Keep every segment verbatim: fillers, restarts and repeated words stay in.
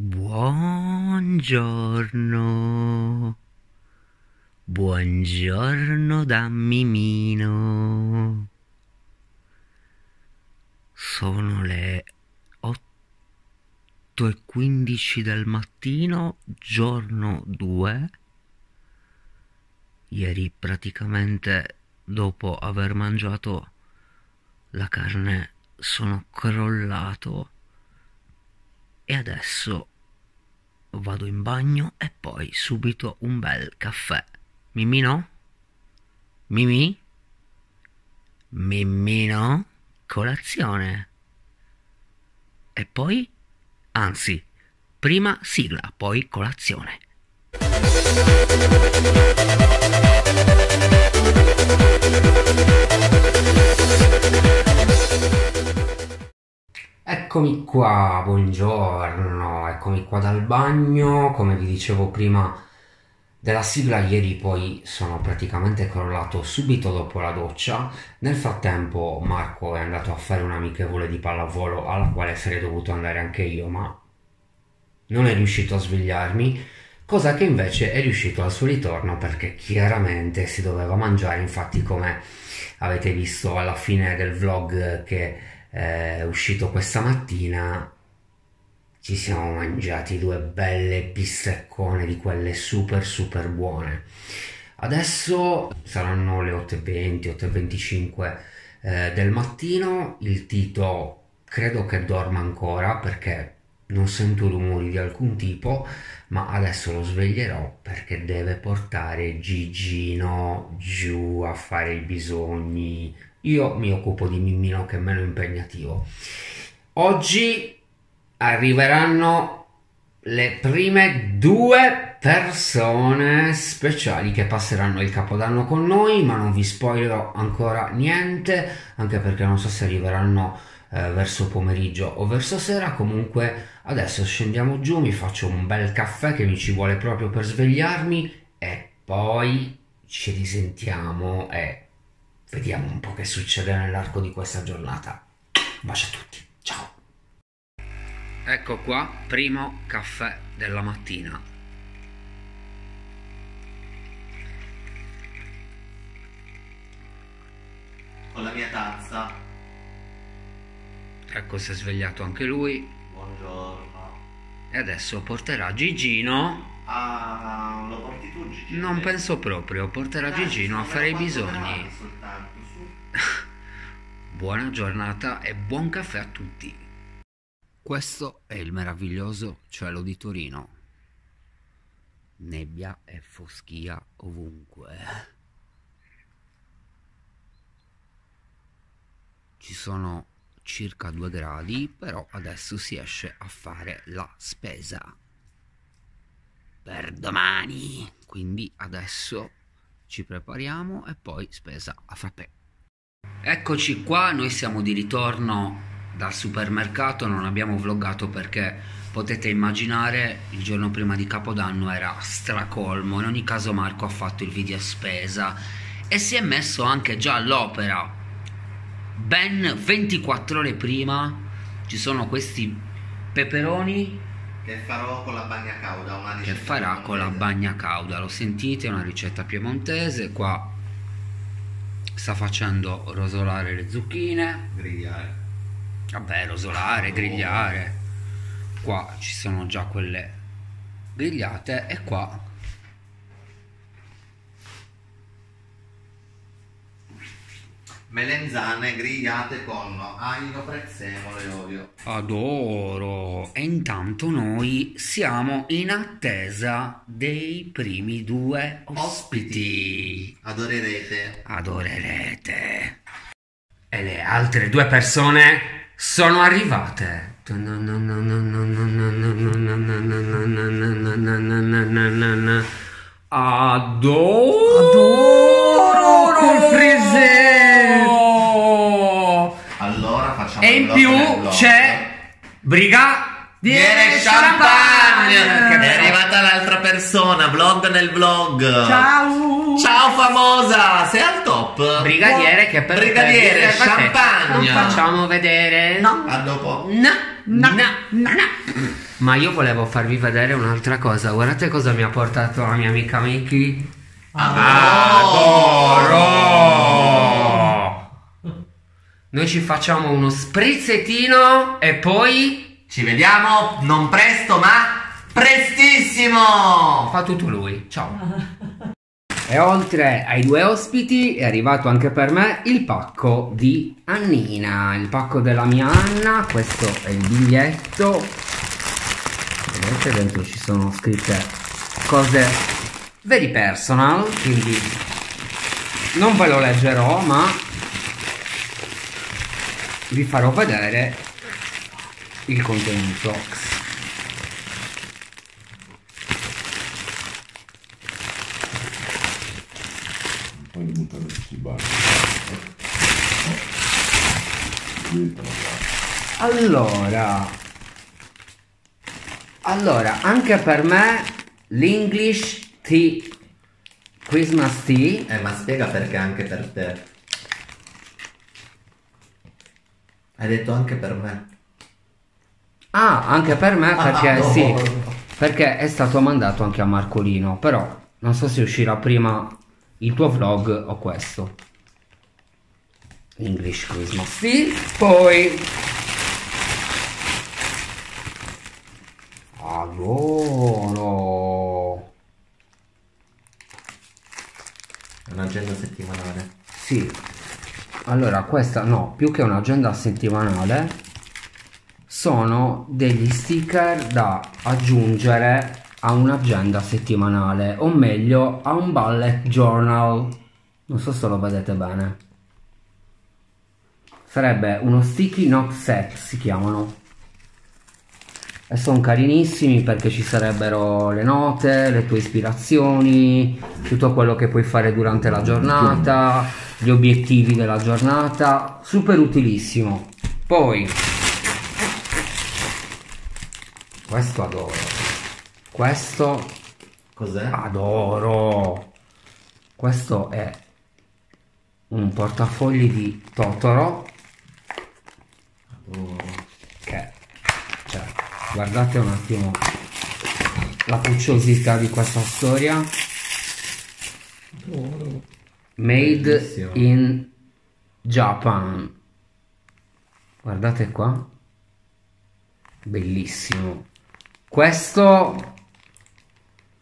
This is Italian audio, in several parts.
Buongiorno, buongiorno da Mimmino. Sono le otto e quindici del mattino, giorno due. Ieri praticamente dopo aver mangiato la carne sono crollato e adesso vado in bagno e poi subito un bel caffè. Mimmino? Mimì? Mimmino? Colazione. E poi? Anzi, prima sigla, poi colazione. Eccomi qua, buongiorno, eccomi qua dal bagno. Come vi dicevo prima della sigla, ieri poi sono praticamente crollato subito dopo la doccia. Nel frattempo Marco è andato a fare un'amichevole di pallavolo alla quale sarei dovuto andare anche io, ma non è riuscito a svegliarmi, cosa che invece è riuscito al suo ritorno perché chiaramente si doveva mangiare. Infatti, come avete visto alla fine del vlog che è uscito questa mattina, ci siamo mangiati due belle pistaccone di quelle super super buone. Adesso saranno le otto e venti, otto e venticinque eh, del mattino. Il Tito credo che dorma ancora perché non sento rumori di alcun tipo, ma adesso lo sveglierò perché deve portare Gigino giù a fare i bisogni. Io mi occupo di Mimmino, che è meno impegnativo. Oggi arriveranno le prime due persone speciali che passeranno il Capodanno con noi, ma non vi spoilerò ancora niente, anche perché non so se arriveranno eh, verso pomeriggio o verso sera. Comunque adesso scendiamo giù, mi faccio un bel caffè che mi ci vuole proprio per svegliarmi e poi ci risentiamo e vediamo un po' che succede nell'arco di questa giornata. Bacio a tutti, ciao! Ecco qua, primo caffè della mattina. Con la mia tazza. Ecco, si è svegliato anche lui. Buongiorno. E adesso porterà Gigino. Ah, lo porti tu Gigino? Non penso proprio, porterà Dai, Gigino a fare i bisogni. Soltanto, su. Buona giornata e buon caffè a tutti. Questo è il meraviglioso cielo di Torino. Nebbia e foschia ovunque. Ci sono circa due gradi, però adesso si esce a fare la spesa per domani, quindi adesso ci prepariamo e poi spesa a frappè. Eccoci qua, noi siamo di ritorno dal supermercato. Non abbiamo vloggato perché potete immaginare il giorno prima di Capodanno era stracolmo. In ogni caso Marco ha fatto il video spesa e si è messo anche già all'opera. Ben ventiquattro ore prima ci sono questi peperoni che farò con la bagna cauda, una ricetta che farà piemontese. Con la bagna cauda, lo sentite, è una ricetta piemontese. Qua sta facendo rosolare le zucchine, grigliare, vabbè, rosolare, oh. grigliare. Qua ci sono già quelle grigliate e qua melenzane grigliate con aglio, prezzemolo e olio. Adoro! E intanto noi siamo in attesa dei primi due ospiti. ospiti. Adorerete. Adorerete. E le altre due persone sono arrivate. Adoro! Adoro col frisè! E in più c'è Briga Brigadiere Champagne! È arrivata l'altra persona, vlog nel vlog. Ciao! Ciao famosa, sei al top? Brigadiere wow. Che per Brigadiere te, Champagne! Non facciamo vedere? No! A dopo! No! No! No! No! No. Ma io volevo farvi vedere un'altra cosa, guardate cosa mi ha portato la mia amica Mickey. Adoro! Adoro! Noi ci facciamo uno sprizzettino e poi... Ci vediamo non presto ma prestissimo! Fa tutto lui, ciao! E oltre ai due ospiti è arrivato anche per me il pacco di Annina, il pacco della mia Anna, questo è il biglietto. Vedete, dentro ci sono scritte cose very personal, quindi non ve lo leggerò ma vi farò vedere il contenuto. Poi buttare tutti i bagni. Allora, allora anche per me l'English Tea, Christmas Tea. Eh, ma spiega perché anche per te. Hai detto anche per me. Ah, anche per me perché ah, no. Sì, perché è stato mandato anche a Marcolino, però non so se uscirà prima il tuo vlog o questo. English Christmas. Sì, poi... Adoro! È un'agenda settimanale. Sì. Allora, questa no, più che un'agenda settimanale... Sono degli sticker da aggiungere a un'agenda settimanale, o meglio a un bullet journal. Non so se lo vedete bene. Sarebbe uno sticky note set, si chiamano. E sono carinissimi perché ci sarebbero le note, le tue ispirazioni, tutto quello che puoi fare durante la giornata, gli obiettivi della giornata. Super utilissimo. Poi... Questo adoro. Questo cos'è? Adoro. Questo è un portafogli di Totoro. Adoro. Che cioè, guardate un attimo la pucciosità di questa storia. Adoro. Made bellissimo. In Japan. Guardate qua. Bellissimo. Questo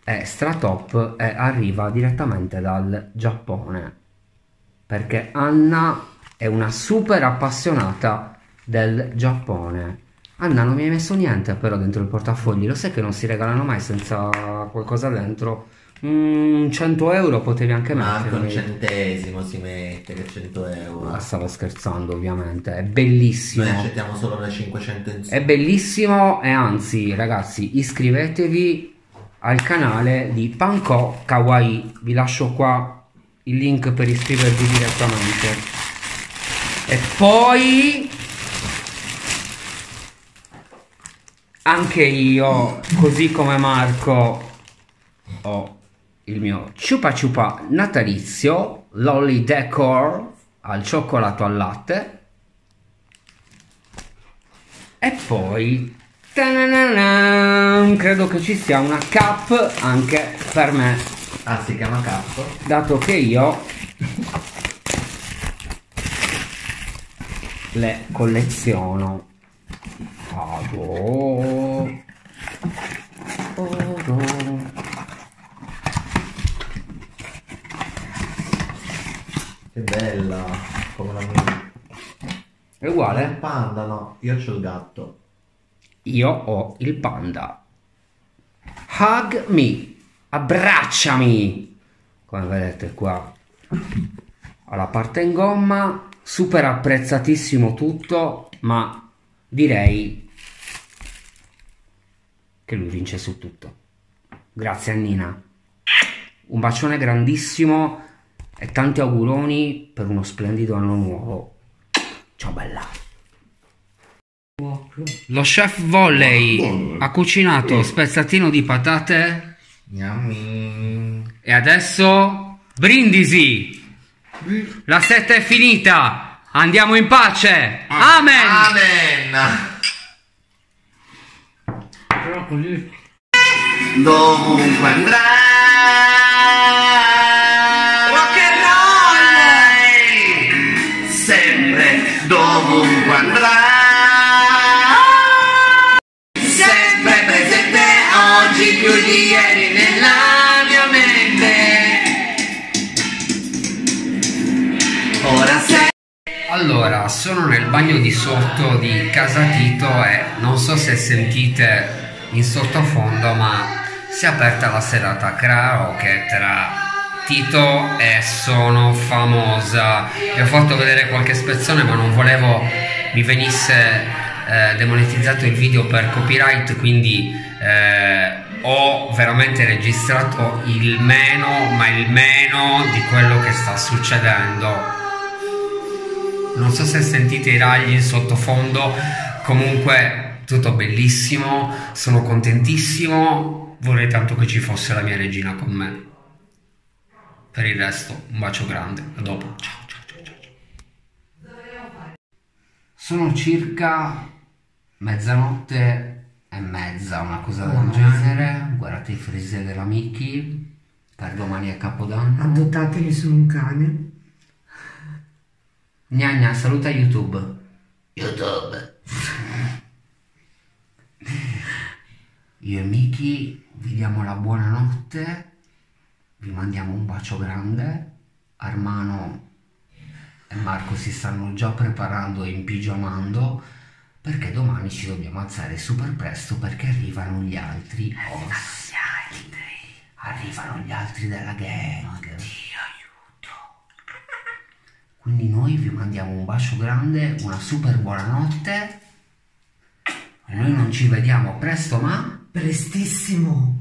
è Stratop e arriva direttamente dal Giappone perché Anna è una super appassionata del Giappone. Anna non mi hai messo niente però dentro il portafogli, lo sai che non si regalano mai senza qualcosa dentro? Mm, cento euro potevi anche mettere. Anche un centesimo si mette, che cento euro. Ah, stavo scherzando ovviamente, è bellissimo. Noi accettiamo solo le cinquecento in su. È bellissimo e anzi ragazzi iscrivetevi al canale di Panko Kawaii, vi lascio qua il link per iscrivervi direttamente. E poi anche io, così come Marco, ho il mio ciupa ciupa natalizio Lolly Decor al cioccolato al latte. E poi credo che ci sia una cup anche per me. Ah, si chiama cup? Dato che io le colleziono. Adoro. Adoro. Che bella, come la mia. È uguale? Il panda, no, io c'ho il gatto. Io ho il panda. Hug me, abbracciami. Come vedete qua, alla parte in gomma, super apprezzatissimo tutto, ma direi che lui vince su tutto. Grazie Annina. Un bacione grandissimo. E tanti auguroni per uno splendido anno nuovo. Ciao bella. Lo chef Volley ha cucinato spezzatino di patate. Yummy. E adesso brindisi. La setta è finita. Andiamo in pace. Amen. Amen. Dovunque andrai, rock and roll, sempre dovunque andrai, sempre presente oggi più di ieri nella mia mente. Ora sei. Allora, sono nel bagno di sotto di casa Tito e non so se sentite in sottofondo, ma si è aperta la serata karaoke tra Tito e Sono Famosa. Vi ho fatto vedere qualche spezzone, ma non volevo mi venisse eh, demonetizzato il video per copyright, quindi eh, ho veramente registrato il meno, ma il meno di quello che sta succedendo. Non so se sentite i ragli in sottofondo, comunque tutto bellissimo, sono contentissimo, vorrei tanto che ci fosse la mia regina con me. Per il resto un bacio grande, a dopo, ciao ciao ciao ciao. Sono circa mezzanotte e mezza, una cosa del genere. Guardate i frise della Mickey per domani a Capodanno. Adottateli, sono un cane. Gnagna, saluta YouTube. YouTube. Io e Mickey vi diamo la buonanotte, vi mandiamo un bacio grande. Armano e Marco si stanno già preparando e impigiamando, perché domani ci dobbiamo alzare super presto, perché arrivano gli altri. Arrivano gli altri. Arrivano gli altri della gang. Ti aiuto. Quindi noi vi mandiamo un bacio grande, una super buonanotte. Noi non ci vediamo presto, ma prestissimo!